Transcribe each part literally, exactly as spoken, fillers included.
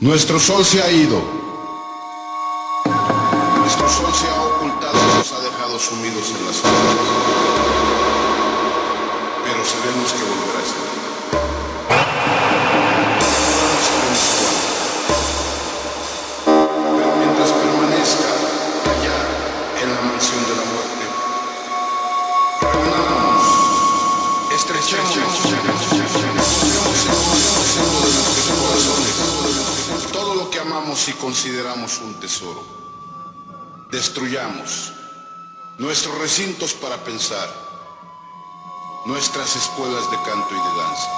Nuestro sol se ha ido. Nuestro sol se ha ocultado y nos ha dejado sumidos en las sombras. Pero sabemos que volverá a estar. Todo lo que amamos y consideramos un tesoro. Destruyamos nuestros recintos para pensar, nuestras escuelas de canto y de danza.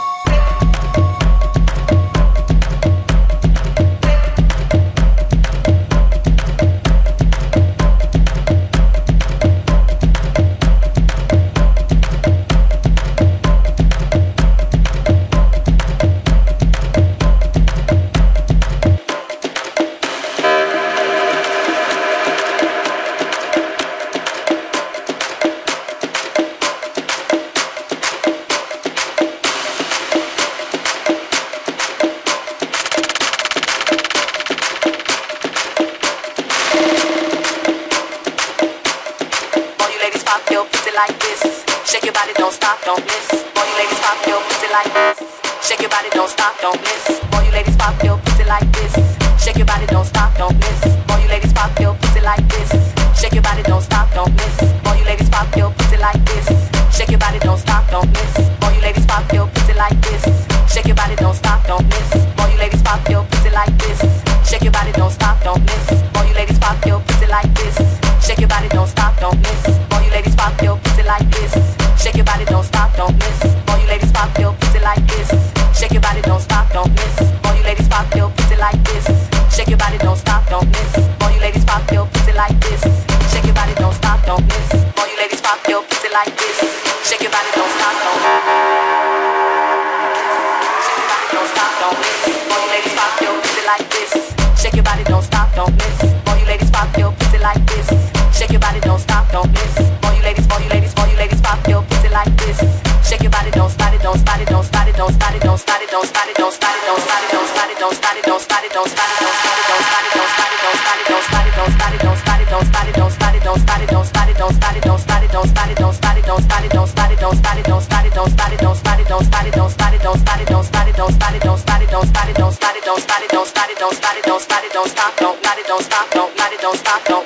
Don't stop, don't, not it, don't stop, don't, not it, don't stop, don't.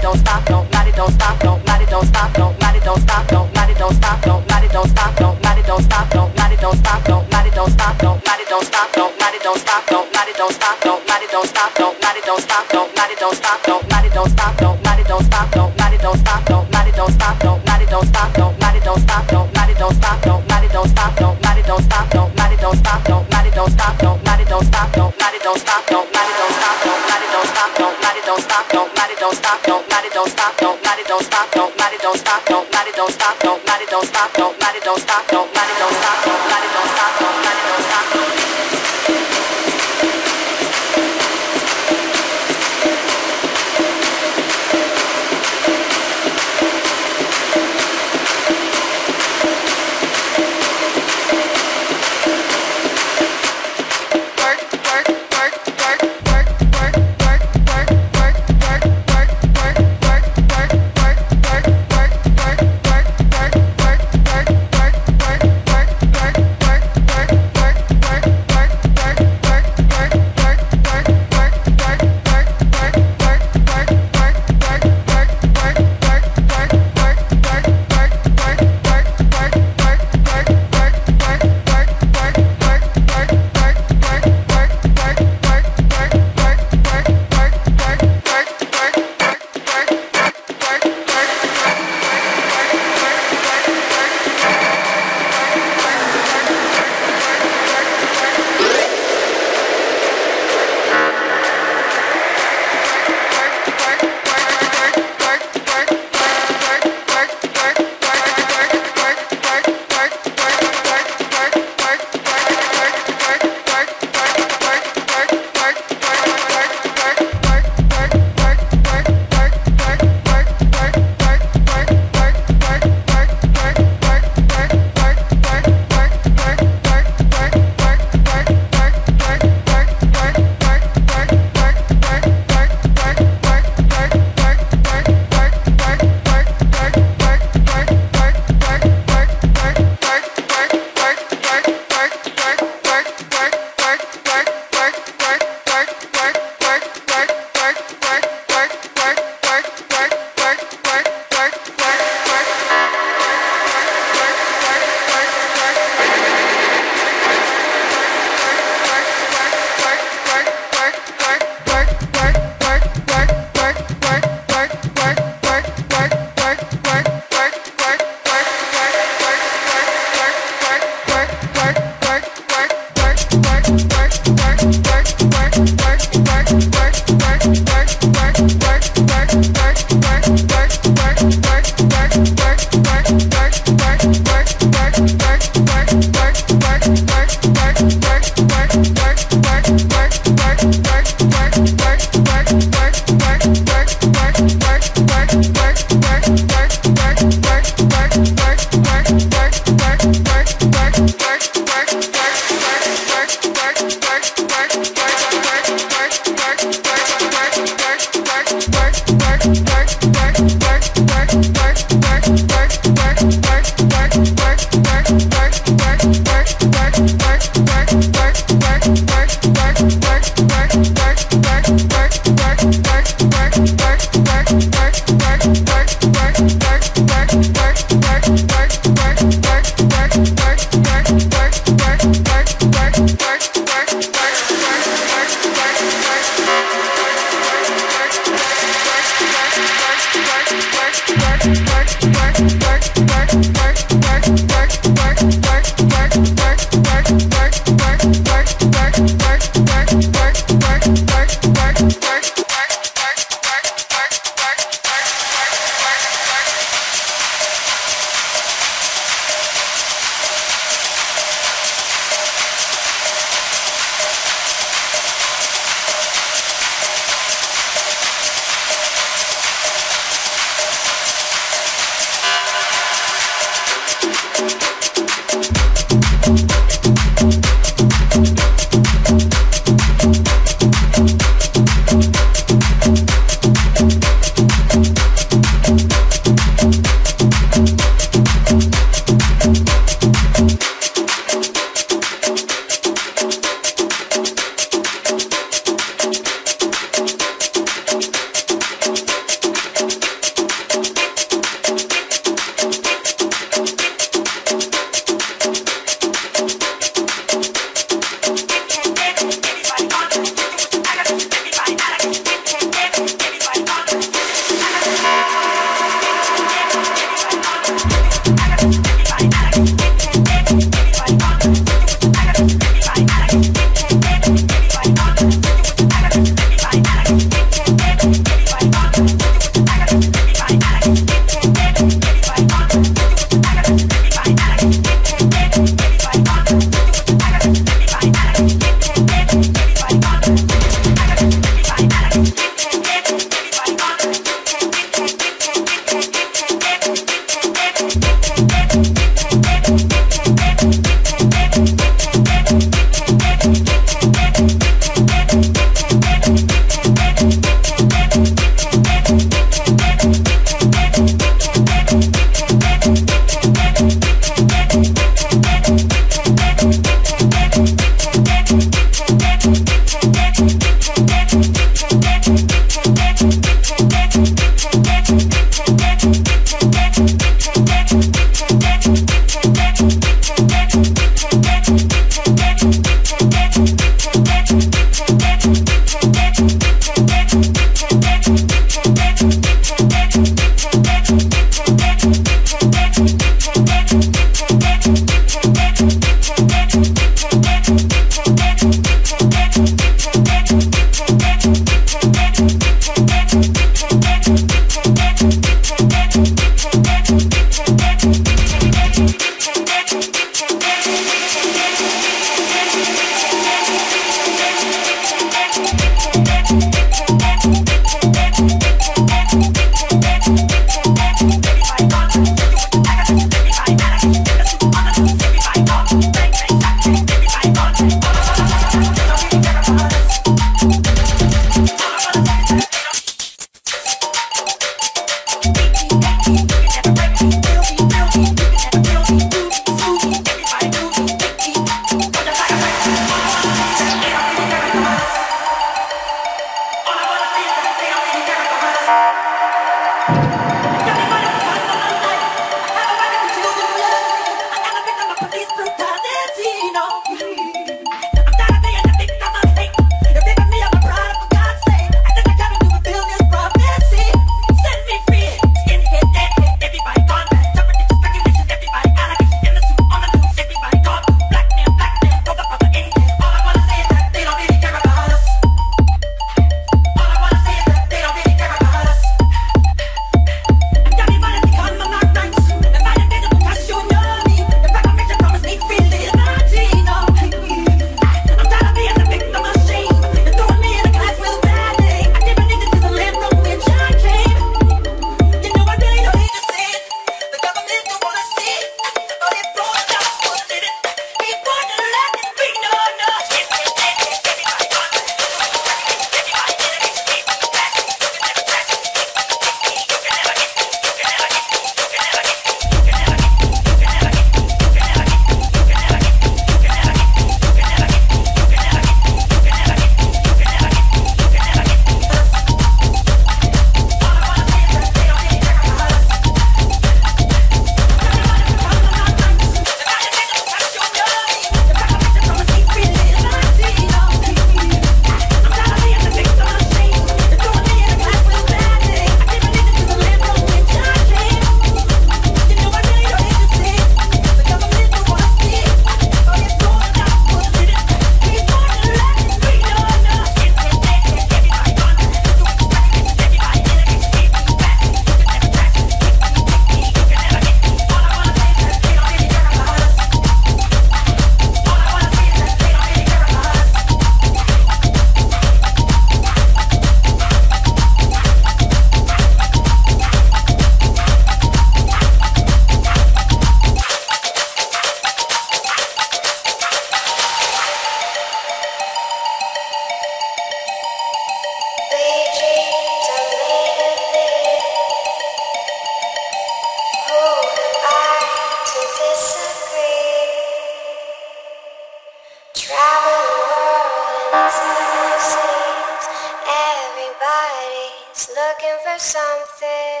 Everybody's looking for something.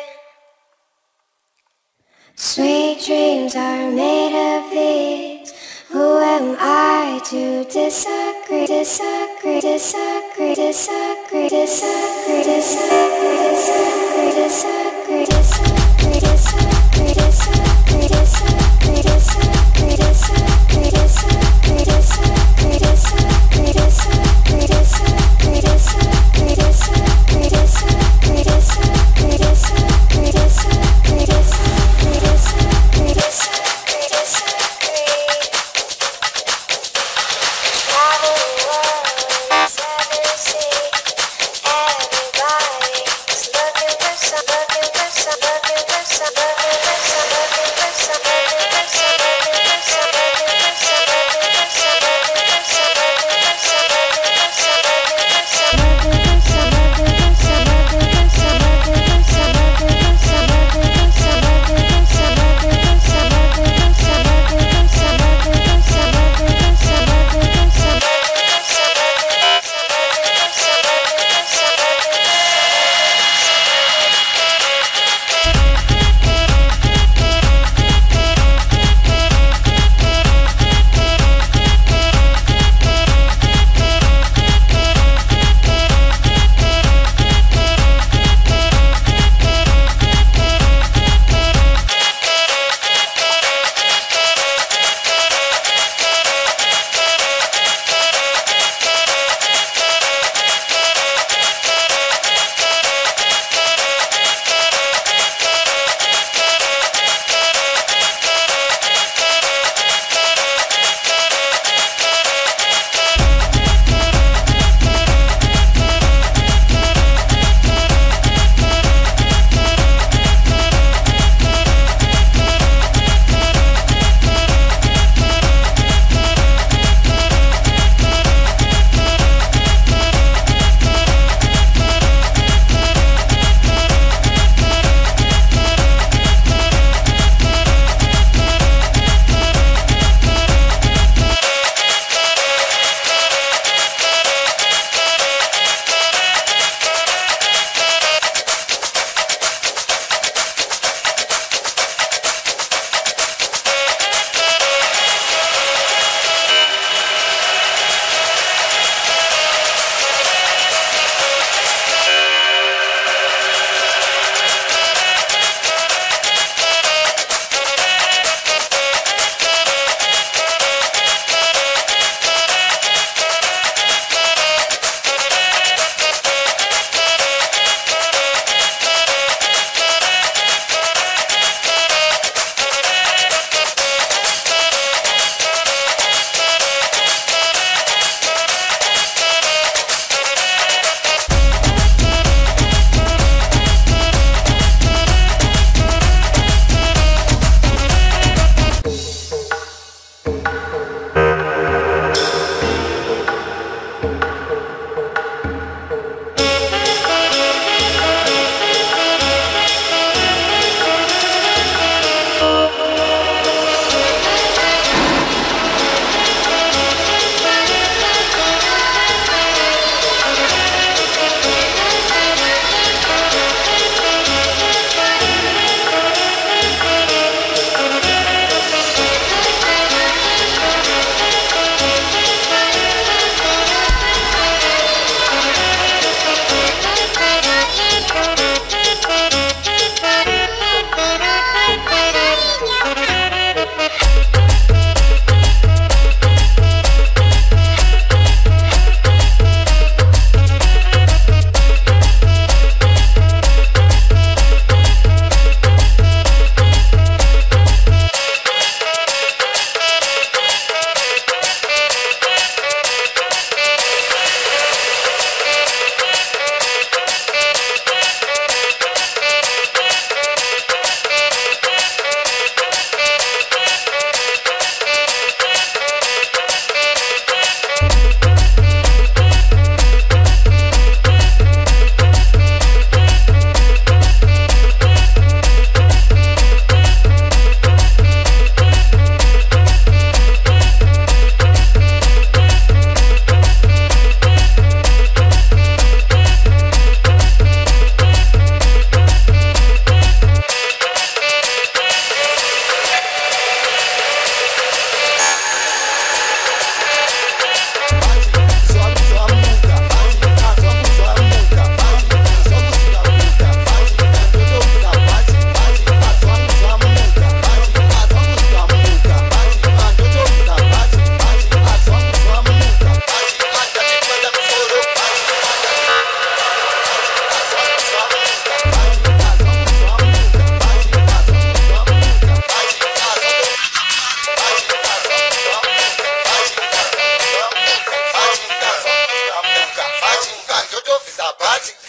Sweet dreams are made of these. Who am I to disagree? Disagree, disagree, disagree, disagree, disagree, disagree, disagree, disagree, disagree, disagree, disagree, disagree, disagree, disagree, disagree, disagree, disagree, disagree, disagree, disagree, disagree, disagree, disagree, disagree. Thank you.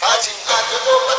Pachi, Pachi, Pachi,